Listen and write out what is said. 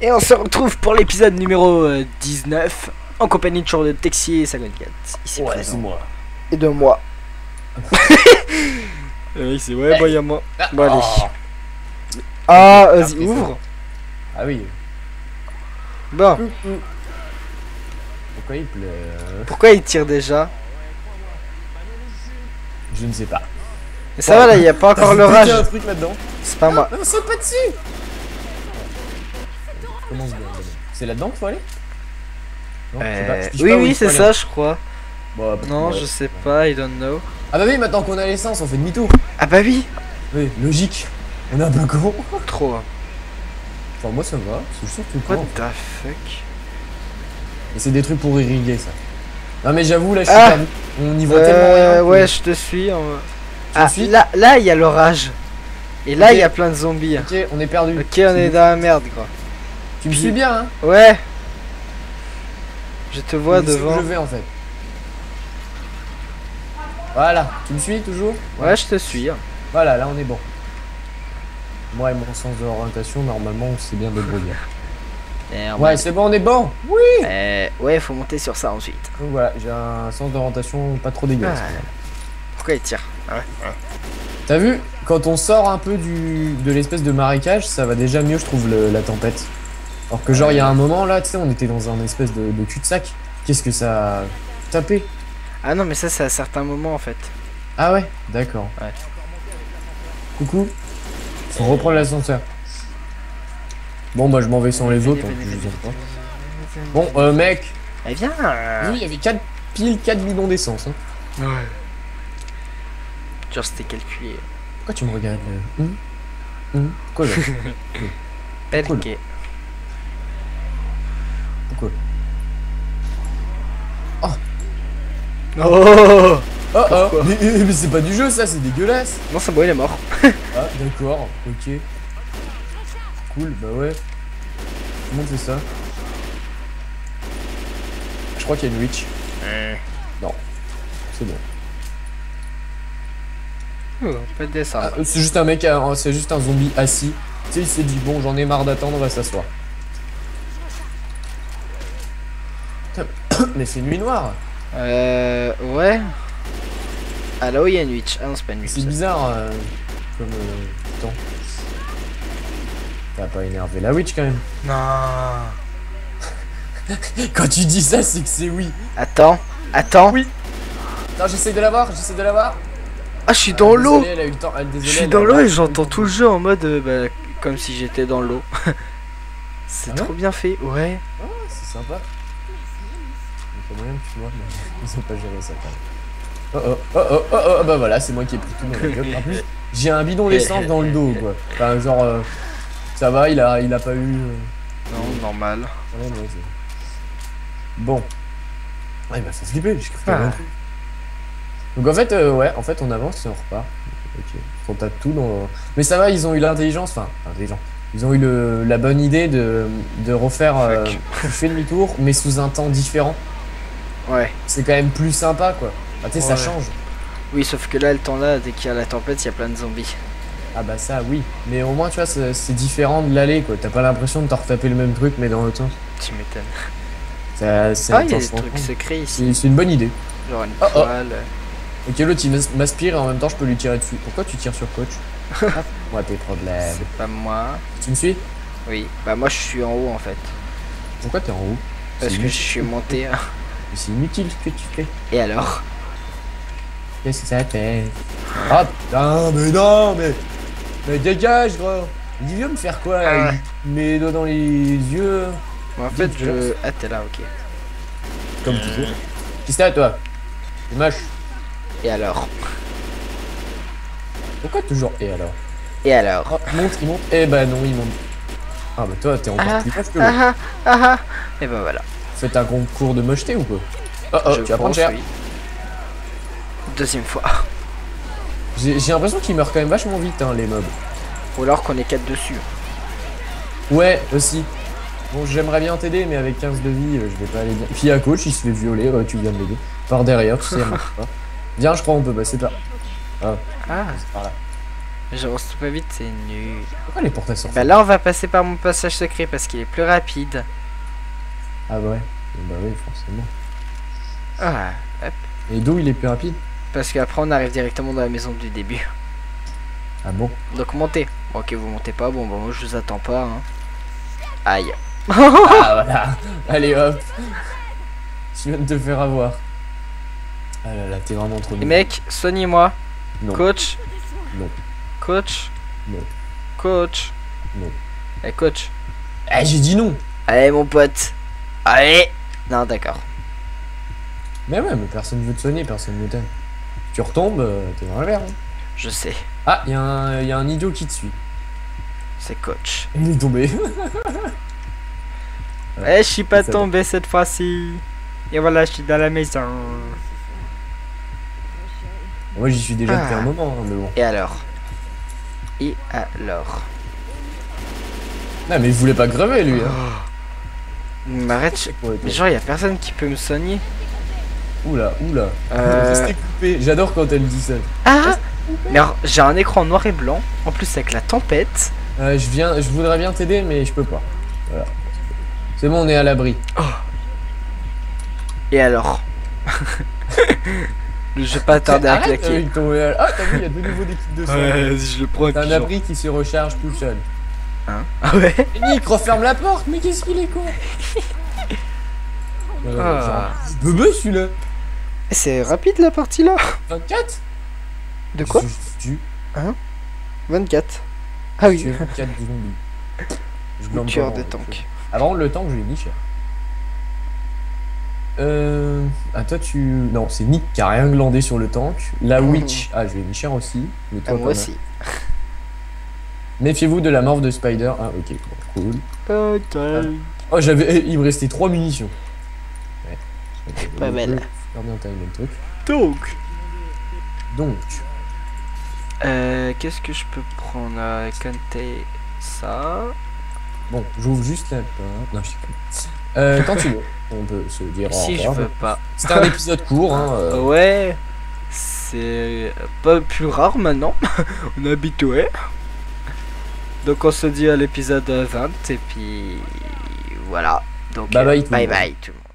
Et on se retrouve pour l'épisode numéro 19 en compagnie toujours de Texier54 ici présent. Moi. Et de moi. Oui, c'est ouais, bah y'a moi. Bon, allez. Ah, vas-y, ouvre. Ah oui. Bon. Pourquoi il pleut? Pourquoi il tire déjà? Je ne sais pas. Mais ça va là, y'a pas encore l'orage. C'est pas moi. Non, saute pas dessus. C'est là-dedans qu'il faut aller? Non, je sais pas. Oui, oui, c'est ça, je crois. Bon, bah, non, je sais pas, I don't know. Ah bah oui, maintenant qu'on a l'essence, on fait demi-tour. Ah bah oui. Oui, logique. On est un peu con. Trop. Enfin, moi ça va, c'est juste tout con. What the fuck? Et c'est des trucs pour irriguer ça. Non, mais j'avoue, là, je suis perdu. On y voit tellement rien. Ouais, je te suis. Ah, là, il y a l'orage. Et là, il y a plein de zombies. Ok, on est perdu. Ok, on est dans la merde, quoi. Tu me suis bien, hein? Ouais. Je te vois devant. Je vais en fait. Voilà. Tu me suis toujours? Ouais, je te suis. Voilà, là on est bon. Moi et mon sens de l'orientation, normalement, on sait bien de brouiller. Ouais, c'est bon, on est bon. Oui. Ouais, faut monter sur ça ensuite. Donc voilà, j'ai un sens d'orientation pas trop dégueulasse. Ah, pourquoi il tire? Ouais. T'as vu? Quand on sort un peu de l'espèce de marécage, ça va déjà mieux, je trouve, la tempête. Alors que genre il y a un moment là, tu sais, on était dans un espèce de cul-de-sac. Qu'est-ce que ça a tapé? Ah non mais ça c'est à certains moments en fait. Ah ouais? D'accord. Ouais. Coucou. Faut reprendre l'ascenseur. Bon bah je m'en vais sans les autres. Bon mec. Eh bien. Oui, il y avait 4 bidons d'essence. Hein. Ouais. Genre c'était calculé. Pourquoi tu me regardes? Quoi là? Perqué. Cool. Oh. Oh. Oh. Mais c'est pas du jeu ça, c'est dégueulasse. Non, c'est bon, il est mort. Ah, d'accord, ok. Cool, bah ouais. Comment on fait ça? Je crois qu'il y a une witch. Non, c'est bon. Pas de dessin. Ah, c'est juste un mec, c'est juste un zombie assis. Tu sais, il s'est dit, bon, j'en ai marre d'attendre, on va s'asseoir. Mais c'est nuit noire. Ouais. Ah là-haut il y a une witch. Ah non, c'est pas une witch. C'est bizarre comme temps. T'as pas énervé la witch quand même? Non. Quand tu dis ça c'est que c'est oui. Attends. Oui. Non, j'essaie de l'avoir. Ah, je suis dans l'eau. Je suis dans l'eau et j'entends tout le jeu en mode bah, comme si j'étais dans l'eau. C'est trop bien fait. Ouais. Ah, c'est sympa. Moyen que tu vois, mais ils ont pas géré ça quand même. Oh, bah voilà, c'est moi qui ai pris tout dans la gueule. En plus, j'ai un bidon d'essence dans le dos, quoi. Enfin, genre, ça va, il a pas eu. Non, normal. Ouais, mais bon. Ouais, bah, ça se libère, j'ai cru. Donc, en fait, on avance et on repart. Ok. On tape tout dans. Mais ça va, ils ont eu l'intelligence, enfin, intelligent. Ils ont eu la bonne idée de refaire. Fait demi-tour, mais sous un temps différent. Ouais. C'est quand même plus sympa quoi. Ah, tu sais, ça change. Oui, sauf que là, le temps là, dès qu'il y a la tempête, il y a plein de zombies. Ah bah ça, oui. Mais au moins, tu vois, c'est différent de l'aller quoi. T'as pas l'impression de t'en retaper le même truc, mais dans le temps. Tu m'étonnes. Ah, il y a des trucs secrets ici. C'est une bonne idée. Genre une toile. Ok, l'autre il m'aspire et en même temps, je peux lui tirer dessus. Pourquoi tu tires sur coach? Moi, tes problèmes. C'est pas moi. Tu me suis? Oui. Bah, moi, je suis en haut en fait. Pourquoi t'es en haut? Parce que je suis monté. C'est inutile ce que tu fais. Et alors? Qu'est-ce que ça fait? Ah putain, mais non, mais dégage, gros. Il vient me faire quoi? Il met les doigts dans les yeux. Bon, en fait, je... Ah, t'es là, ok. Comme toujours. Qu'est-ce que t'as, toi? T'es moche. Et alors? Pourquoi toujours et alors? Et alors? Oh, il monte. Eh bah non, il monte. Ah bah toi, t'es encore plus moche que moi. Et bah voilà. Faites un concours de mocheté ou quoi? Je tu vas prendre cher. Deuxième fois. J'ai l'impression qu'ils meurent quand même vachement vite, hein, les mobs. Ou alors qu'on est 4 dessus. Ouais, aussi. Bon, j'aimerais bien t'aider, mais avec 15 de vie, je vais pas aller bien. Puis à gauche, il se fait violer, tu viens de l'aider. Par derrière, tu sais, elle marche pas. Viens, je crois qu'on peut passer par. Ah, c'est par là. Je avance pas vite, c'est nul. Pourquoi les portails sont... Bah là on va passer par mon passage secret parce qu'il est plus rapide. Ah ouais. Bah oui forcément. Ah hop. Et d'où il est plus rapide? Parce qu'après on arrive directement dans la maison du début. Ah bon? Donc montez. Bon, ok vous montez pas, bon bah moi je vous attends pas hein. Aïe. Ah voilà. Allez hop. Tu viens de te faire avoir. Ah là là, t'es vraiment trop nul. Mec, soignez-moi. Coach. Non. Coach. Non. Coach. Non. Eh coach. Eh j'ai dit non. Allez mon pote. Allez. Non d'accord. Mais ouais, mais personne veut te soigner, personne ne t'aime. Tu retombes, t'es dans le verre. Hein. Je sais. Ah, il y a un idiot qui te suit. C'est coach. Il est tombé. Eh, je suis pas tombé cette fois-ci. Et voilà, je suis dans la maison. Moi, j'y suis déjà depuis un moment. Hein, mais bon. Et alors? Et alors? Non, mais il voulait pas crever, lui. Hein. Mais arrête, mais genre, il y a personne qui peut me soigner. Oula, oula. Restez coupé. J'adore quand elle dit ça. Ah. Mais j'ai un écran noir et blanc. En plus avec la tempête. Je voudrais bien t'aider mais je peux pas. Voilà. C'est bon, on est à l'abri. Oh. Et alors? Je vais pas tarder à claquer. Ah t'as vu, il y a de nouveau des kits de soins. Ouais, je le prends. T'as un abri qui se recharge tout seul. Hein? Ah ouais. Et Nick referme la porte. Mais qu'est-ce qu'il est con. Bebe celui-là. C'est rapide la partie là. 24. De quoi? Hein, 24. Ah oui. 24 zombies. Tueur de tank. Avant le tank je l'ai mis cher. Ah toi tu... Non c'est Nick qui a rien glandé sur le tank. La witch. Ah je l'ai mis cher aussi. Le tank, moi aussi. Méfiez-vous de la morve de Spider. Ah ok. Cool. Oh j'avais... Il me restait 3 munitions. Ouais. Pas mal. Donc. Qu'est-ce que je peux prendre? Compter ça. Bon, j'ouvre juste la porte. Non, je sais pas. Quand tu veux. On peut se dire. Si je veux pas. C'était un épisode court. Hein, Ouais. C'est pas plus rare maintenant. On est habitué. Donc on se dit à l'épisode 20 et puis voilà. Donc bye bye tout le monde.